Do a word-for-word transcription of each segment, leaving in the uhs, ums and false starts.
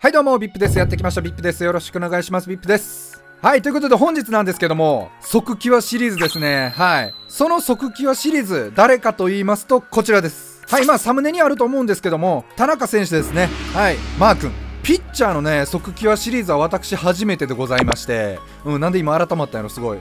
はいどうも、ブイアイピー です。やってきました、ブイアイピー です。よろしくお願いします、ブイアイピー です。はい、ということで本日なんですけども、即キワシリーズですね。はい。その即キワシリーズ、誰かと言いますと、こちらです。はい、まあサムネにあると思うんですけども、田中選手ですね。はい、マー君。ピッチャーのね、即キワシリーズは私初めてでございまして、うん、なんで今改まったんやろ、すごい。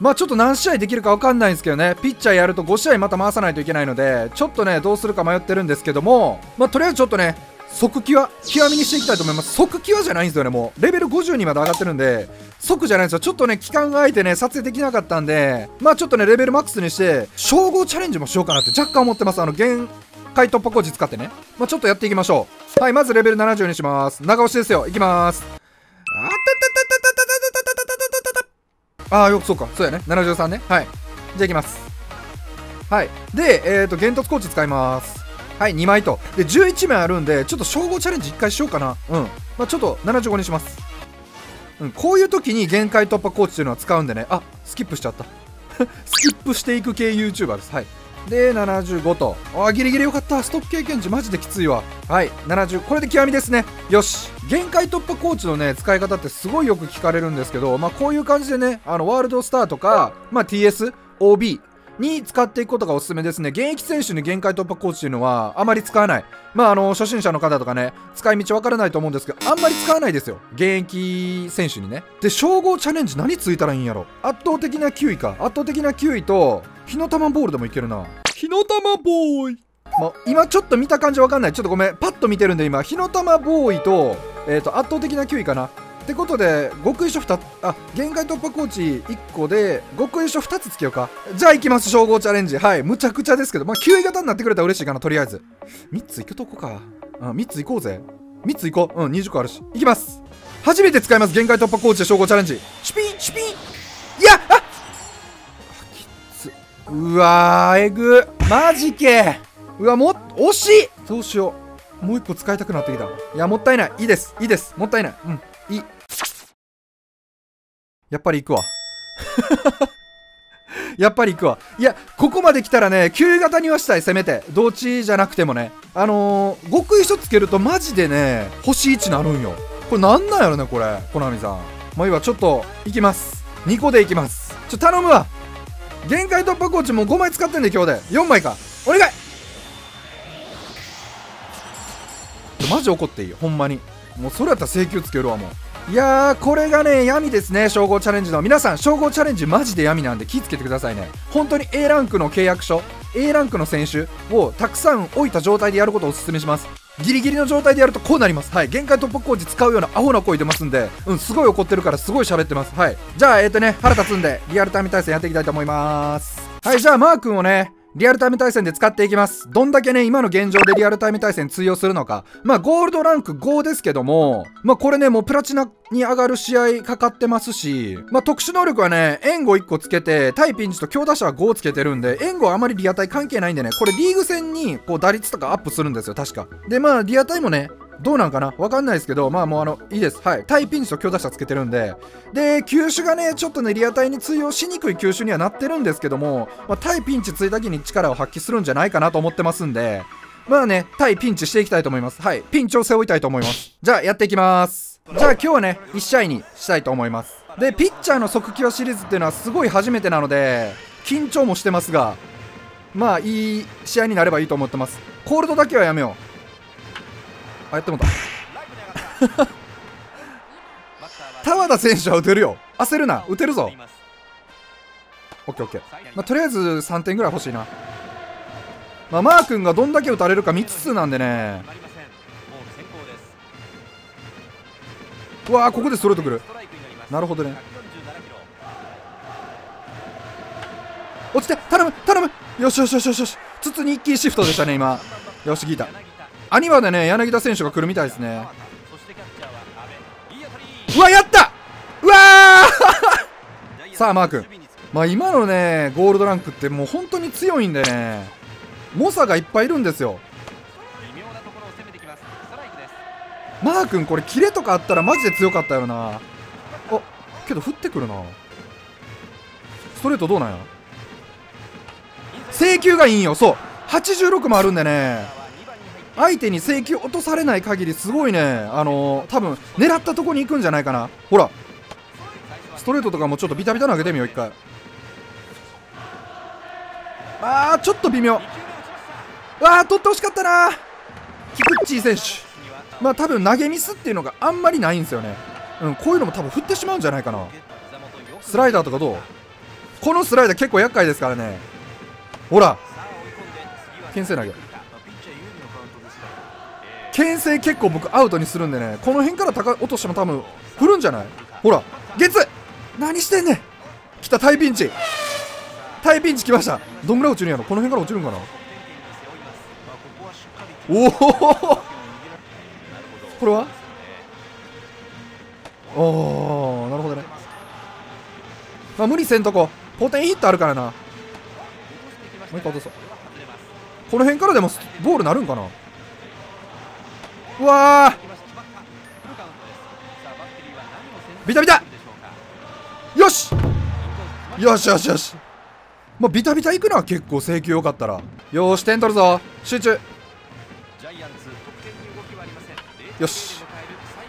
まあちょっと何試合できるかわかんないんですけどね、ピッチャーやるとご試合また回さないといけないので、ちょっとね、どうするか迷ってるんですけども、まあとりあえずちょっとね、即キワ極みにしていきたいと思います。即キワじゃないんですよね。もうレベルごじゅうにまで上がってるんで即じゃないんですよ。ちょっとね期間が空いてね撮影できなかったんで、まあちょっとねレベルマックスにして称号チャレンジもしようかなって若干思ってます。あの限界突破工事使ってね、まあちょっとやっていきましょう。はい、まずレベルななじゅうにします。長押しですよ。いきまーす。あたたたたたたたたたたたあーよくそうか、そうやね、ななじゅうさんね。はい、じゃあいきます。はい、でえっ、ー、と限突工事使います。はい、にまいと。で、じゅういちめいあるんで、ちょっと称号チャレンジいっかいしようかな。うん。まあ、ちょっとななじゅうごにします。うん。こういう時に限界突破コーチというのは使うんでね。あ、スキップしちゃった。スキップしていく系 YouTuber です。はい。で、ななじゅうごと。あ、ギリギリよかった。ストップ経験値マジできついわ。はい、ななじゅう。これで極みですね。よし。限界突破コーチのね、使い方ってすごいよく聞かれるんですけど、まあ、こういう感じでね、あの、ワールドスターとか、まあ、ティーエス、オービー、に使っていくことがおすすめですね。現役選手に限界突破コーチというのはあまり使わない。まああの初心者の方とかね、使い道わからないと思うんですけど、あんまり使わないですよ、現役選手にね。で、称号チャレンジ何ついたらいいんやろ。圧倒的なきゅういか。圧倒的なきゅういと火の玉ボールでもいけるな。火の玉ボーイ、まあ、今ちょっと見た感じわかんない。ちょっとごめん、パッと見てるんで。今火の玉ボーイとえっと圧倒的なきゅういかなってことで、極意書ふたつ、あ、限界突破コーチいっこで極意書ふたつつけようか。じゃあいきます、称号チャレンジ。はい、むちゃくちゃですけど、まあきゅうい型になってくれたら嬉しいかな。とりあえずみっついくとこか。あ、みっついこうぜ。みっついこう。うん、にじゅっこあるし。いきます。初めて使います、限界突破コーチで称号チャレンジ。シュピンシュピン、いや、あっ、きつ、うわー、えぐ、マジけ、うわ、も惜しい、どうしよう、もういっこ使いたくなってきた。いや、もったいない。いいです、いいです、もったいない。うん、い、やっぱり行くわ。やっぱり行くわ。いや、ここまで来たらね、きゅうい型にはしたい、せめて。同値じゃなくてもね。あのー、極意書つけるとマジでね、星いちなるんよ。これなんなんやろね、これ。コナミさん。まあいいわ、ちょっと、行きます。にこで行きます。ちょ、頼むわ。限界突破コーチもうごまい使ってんで、今日で。よんまいか。お願い！マジ怒っていいよ、ほんまに。もうそれやったら請求つけるわ、もう。いやー、これがね闇ですね、称号チャレンジの皆さん。称号チャレンジマジで闇なんで気ぃつけてくださいね。本当に A ランクの契約書、 A ランクの選手をたくさん置いた状態でやることをおすすめします。ギリギリの状態でやるとこうなります。はい、限界突破工事使うようなアホな声出ますんで、うん、すごい怒ってるからすごい喋ってます。はい、じゃあえっとね、腹立つんでリアルタイム対戦やっていきたいと思います。はい、じゃあマー君をねリアルタイム対戦で使っていきます。どんだけね、今の現状でリアルタイム対戦通用するのか。まあ、ゴールドランクごですけども、まあ、これね、もうプラチナに上がる試合かかってますし、まあ、特殊能力はね、援護いっこつけて、対ピンチと強打者はごをつけてるんで、援護はあまりリアタイ関係ないんでね、これリーグ戦に、こう、打率とかアップするんですよ、確か。で、まあ、リアタイもね、どうなんかなわかんないですけど、まあもうあの、いいです。はい。対ピンチと強打者つけてるんで。で、球種がね、ちょっとね、リアタイに通用しにくい球種にはなってるんですけども、まあ、対ピンチついた時に力を発揮するんじゃないかなと思ってますんで、まあね、対ピンチしていきたいと思います。はい。ピンチを背負いたいと思います。じゃあ、やっていきます。じゃあ今日はね、いち試合にしたいと思います。で、ピッチャーの即キワシリーズっていうのはすごい初めてなので、緊張もしてますが、まあ、いい試合になればいいと思ってます。コールドだけはやめよう。あ、やってもた。田和田選手は打てるよ。焦るな。打てるぞ。オッケーオッケー。まあ、とりあえずさんてんぐらい欲しいな。まあ、マー君がどんだけ打たれるか未知数なんでね。うわー、ここでストレートくる。なるほどね。落ちて、頼む、頼む。よしよしよしよしよし。筒に一気にシフトでしたね、今。よし、聞いた。アニバでね、柳田選手が来るみたいですね。うわ、やった、うわーさあ、マー君。まあ、今のね、ゴールドランクってもう本当に強いんでね、猛者がいっぱいいるんですよ。マー君、これ、キレとかあったらマジで強かったよな。あ、けど降ってくるな。ストレートどうなんや。制球がいいんよ、そう。はちじゅうろくもあるんでね。相手に請求落とされない限りすごいね、あのー、多分狙ったとこに行くんじゃないかな。ほらストレートとかもちょっとビタビタ投げてみよう一回。あーちょっと微妙。わー取ってほしかったな菊池選手。まあ多分投げミスっていうのがあんまりないんですよね、うん、こういうのも多分振ってしまうんじゃないかな。スライダーとかどう。このスライダー結構厄介ですからね。ほら牽制投げ、牽制結構僕アウトにするんでね、この辺から高い落としても多分振るんじゃない。ほらゲッツ、何してんねん。来た大ピンチ、大ピンチ来ました。どんぐらい落ちるんやろ。この辺から落ちるんかな。おおこれはおーなるほどね。まあ無理せんとこ、ポテンヒットあるからな。もう一回落とそう。この辺からでもボールなるんかな。うわービタビタ、よしよしよしよし。まあビタビタいくな、結構請求よかったら。よーし点取るぞ、集中。よし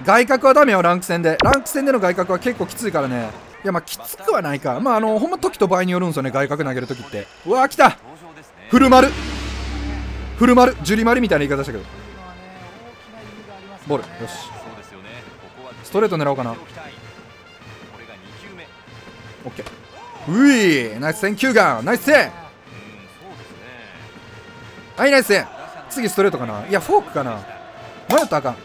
外角はダメよ、ランク戦で。ランク戦での外角は結構きついからね。いやまあきつくはないか、まああのほんま時と場合によるんですよね、外角投げるときって。うわー来たフル丸、フル丸ジュリ丸みたいな言い方したけどボール。よしストレート狙おうかな。オッケー、ういナイス選球眼、ナイス戦、はいナイス戦。次ストレートかな、いやフォークかな、迷ったらあかん。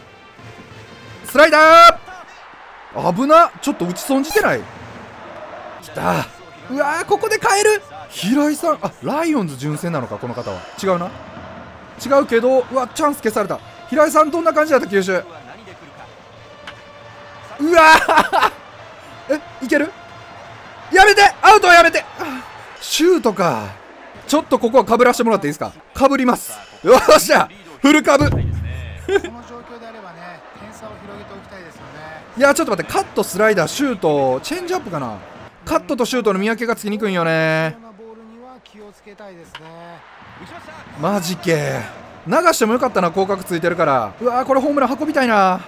スライダー危な、ちょっと打ち損じてない。きた、うわーここで変える平井さん。あライオンズ純正なのかこの方は。違うな、違うけど、うわチャンス消された。平井さんどんな感じだった九州。うわえいける、やめてアウトはやめて。シュートか。ちょっとここはかぶらせてもらっていいですか。かぶります、よっしゃフルかぶ。いやちょっと待って、カットスライダーシュートチェンジアップかな。カットとシュートの見分けがつきにくいんよねマジけ。流してもよかったな、広角ついてるから。うわーこれホームラン運びたいな。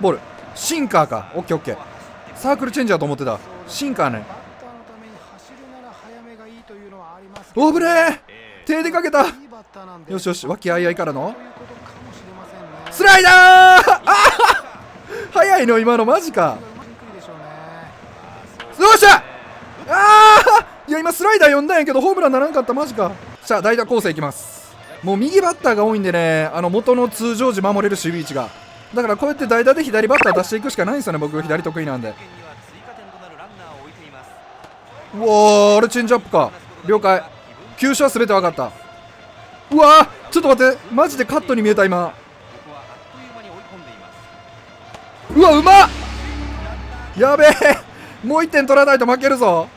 ボールシンカーか、オッケーオッケー。サークルチェンジャーと思ってた、シンカーね。おぶれー手でかけた。よしよし和気あいあいからのスライダー。あ早いの今のマジか。よっしゃあーいや今スライダー呼んだんやけどホームランならんかった、マジか。じゃあ代打構成いきます。もう右バッターが多いんでね、あの元の通常時守れる守備位置が、だからこうやって代打で左バッター出していくしかないんですよね。僕左得意なんで。うわあれチェンジアップか、了解。球種は全て分かった。うわーちょっと待ってマジでカットに見えた今。うわうまっ、やべえもういってん取らないと負けるぞ。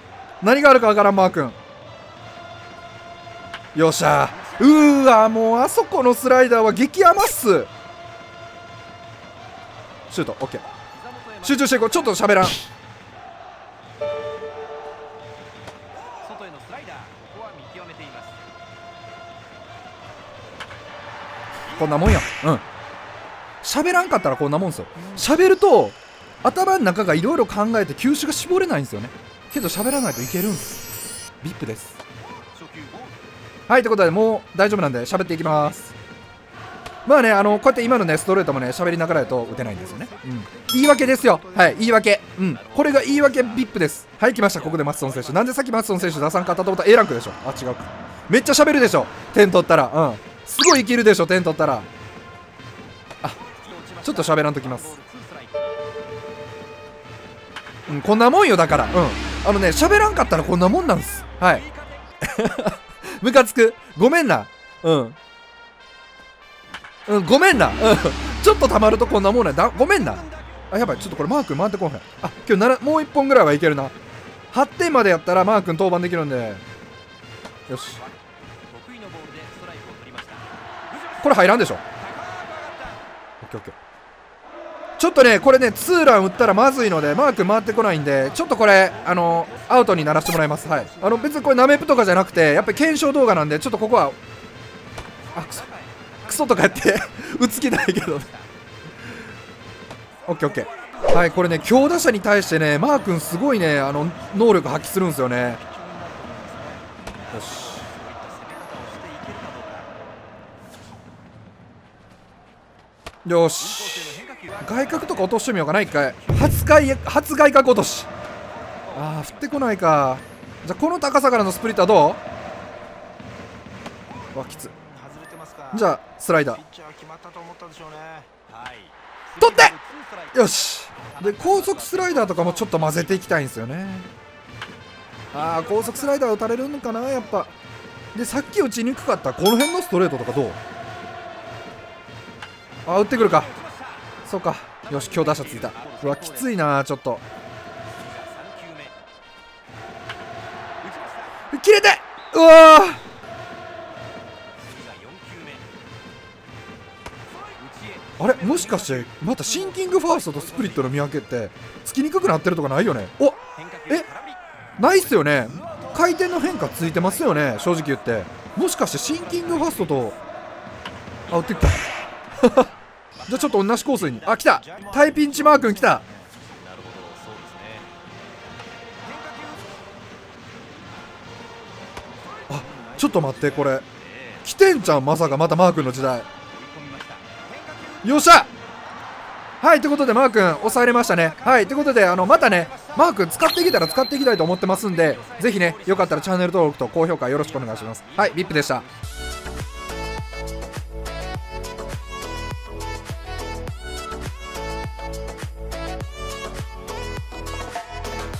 何があるか分からんマー君。よっしゃー、うーわもうあそこのスライダーは激甘っす。シュートオッケー、集中していこう。ちょっと喋らん。こんなもんや、うん喋らんかったらこんなもんですよ。喋ると頭の中がいろいろ考えて球種が絞れないんですよね、けど喋らないといけるんです。 ブイアイピー です。はいということでもう大丈夫なんで喋っていきます。まあねあのこうやって今のねストレートもね喋りながらやと打てないんですよね、うん、言い訳ですよ、はい言い訳、うんこれが言い訳 ブイアイピー です。はい来ました。ここでマスソン選手、なんでさっきマスソン選手出さんかったと思ったら A ランクでしょ。あ違うか、めっちゃ喋るでしょ点取ったら、うんすごい生きるでしょ点取ったら。あちょっと喋らんときます、うんこんなもんよだから、うんあのね喋らんかったらこんなもんなんです、はいムカつく、ごめんな、うん、うん、ごめんな、うん、ちょっとたまるとこんなもんねだ、ごめんな、あ、やばい、ちょっとこれマー君回ってこんへん、あ、今日ならもういっぽんぐらいはいけるな、はってんまでやったらマー君登板できるんで、よし、これ入らんでしょ、オッケーオッケー、ちょっとね、これね、ツーラン打ったらまずいので、マー君回ってこないんで、ちょっとこれ、あのー、アウトにならせてもらいます。はい。あの、別にこれ、ナメプとかじゃなくて、やっぱり検証動画なんで、ちょっとここは、あ、クソクソとかやってうつきないけどね。オッケーオッケー。はい、これね、強打者に対してね、マー君すごいね、あの能力発揮するんですよね。よし、よし、外角とか落としてみようかな、一回。初外、初外角落とし。あー、降ってこないか。じゃあこの高さからのスプリッターどう？わ、きつ。じゃあスライダー取って、よし。で、高速スライダーとかもちょっと混ぜていきたいんですよね。あー、高速スライダー打たれるのかな、やっぱ。で、さっき打ちにくかったこの辺のストレートとかどう？あー、打ってくるか。そうか、よし。強打者ついた。うわ、きついな。ちょっと切れて、うわー、あれ、もしかしてまたシンキングファーストとスプリットの見分けってつきにくくなってるとかないよね。お、え、ないっすよね。回転の変化ついてますよね、正直言って。もしかしてシンキングファーストと、あ、打ってきたじゃあちょっと同じコースに、あ、来た、タイピンチマー君来た。あ、ちょっと待って、これ来てんちゃん、まさかまたマー君の時代。よっしゃ。はい、ということでマー君抑えれましたね。はい、ということで、あのまたね、マー君使っていけたら使っていきたいと思ってますんで、ぜひね、よかったらチャンネル登録と高評価よろしくお願いします。はい、ブイアイピーでした。